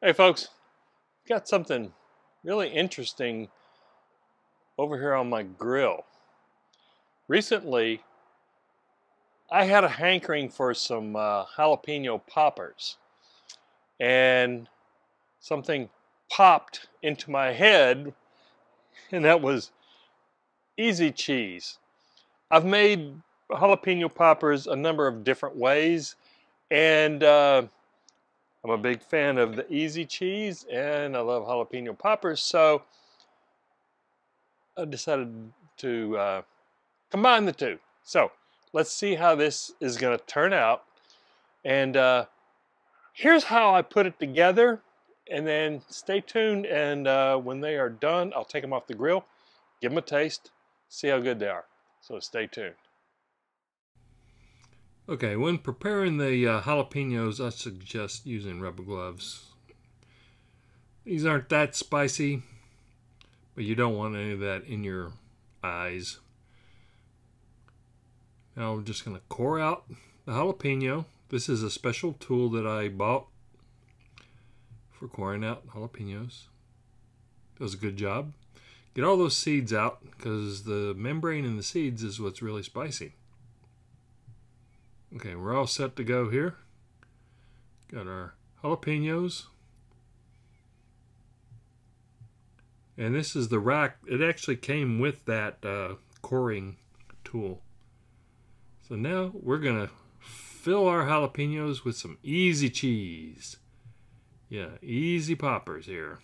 Hey folks, got something really interesting over here on my grill. Recently, I had a hankering for some jalapeno poppers, and something popped into my head, and that was Easy Cheese. I've made jalapeno poppers a number of different ways, and I'm a big fan of the Easy Cheese, and I love jalapeno poppers, so I decided to combine the two. So let's see how this is going to turn out, and here's how I put it together, and then stay tuned, and when they are done, I'll take them off the grill, give them a taste, see how good they are. So stay tuned. Okay, when preparing the jalapenos, I suggest using rubber gloves. These aren't that spicy, but you don't want any of that in your eyes. Now we're just going to core out the jalapeno. This is a special tool that I bought for coring out jalapenos. Does a good job. Get all those seeds out, because the membrane in the seeds is what's really spicy. Okay, we're all set to go here. Got our jalapenos. And this is the rack. It actually came with that coring tool. So now we're going to fill our jalapenos with some Easy Cheese. Yeah, Easy Poppers here.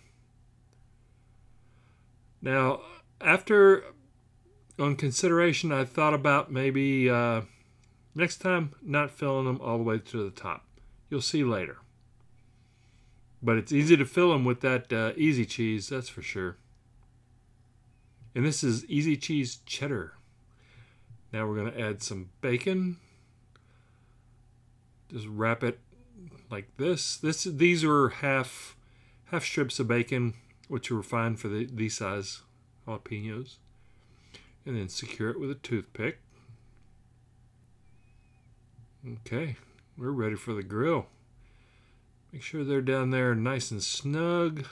Now, after, on consideration, I thought about maybe... next time, not filling them all the way to the top. You'll see later. But it's easy to fill them with that Easy Cheese, that's for sure. And this is Easy Cheese cheddar. Now we're going to add some bacon. Just wrap it like this. These are half strips of bacon, which are fine for these size jalapenos. And then secure it with a toothpick. Okay, we're ready for the grill. Make sure they're down there nice and snug.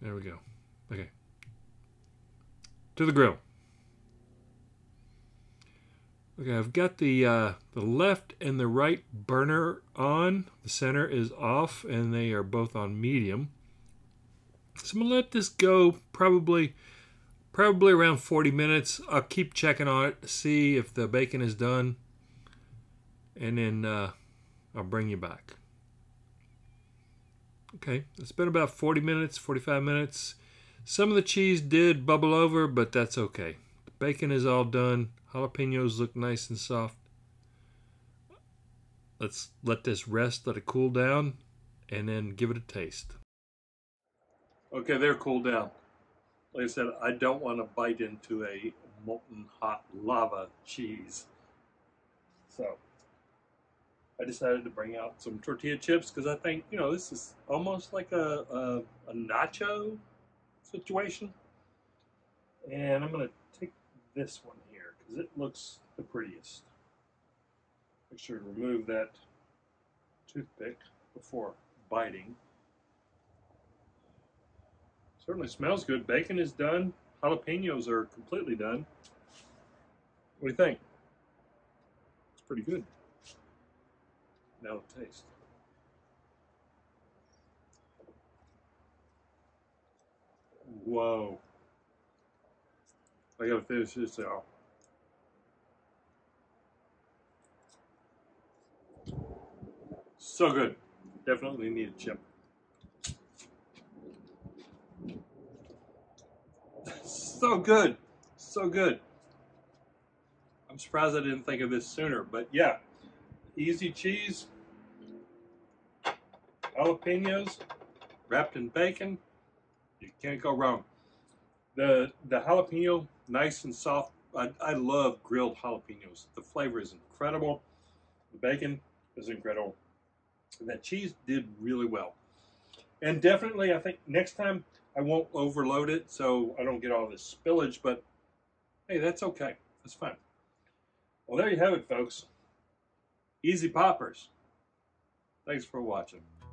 There we go. Okay. To the grill. Okay, I've got the left and the right burner on. The center is off, and they are both on medium. So I'm going to let this go probably around 40 minutes. I'll keep checking on it to see if the bacon is done, and then I'll bring you back. Okay, it's been about 40 minutes, 45 minutes. Some of the cheese did bubble over, but that's okay. The bacon is all done. Jalapenos look nice and soft. Let's let this rest, let it cool down, and then give it a taste. Okay, they're cooled down. Like I said, I don't want to bite into a molten hot lava cheese. So I decided to bring out some tortilla chips, because I think, you know, this is almost like a nacho situation. And I'm going to take this one here, because it looks the prettiest. Make sure to remove that toothpick before biting. Certainly smells good. Bacon is done. Jalapenos are completely done. What do you think? It's pretty good. Now the taste. Whoa. I gotta finish this out. So good. Definitely need a chip. So good, so good. I'm surprised I didn't think of this sooner, but yeah, Easy Cheese, jalapenos wrapped in bacon. You can't go wrong. The jalapeno, nice and soft. I love grilled jalapenos. The flavor is incredible. The bacon is incredible. And that cheese did really well. And definitely, I think next time I won't overload it, so I don't get all this spillage, but hey, that's okay. That's fine. Well, there you have it, folks. Easy Poppers. Thanks for watching.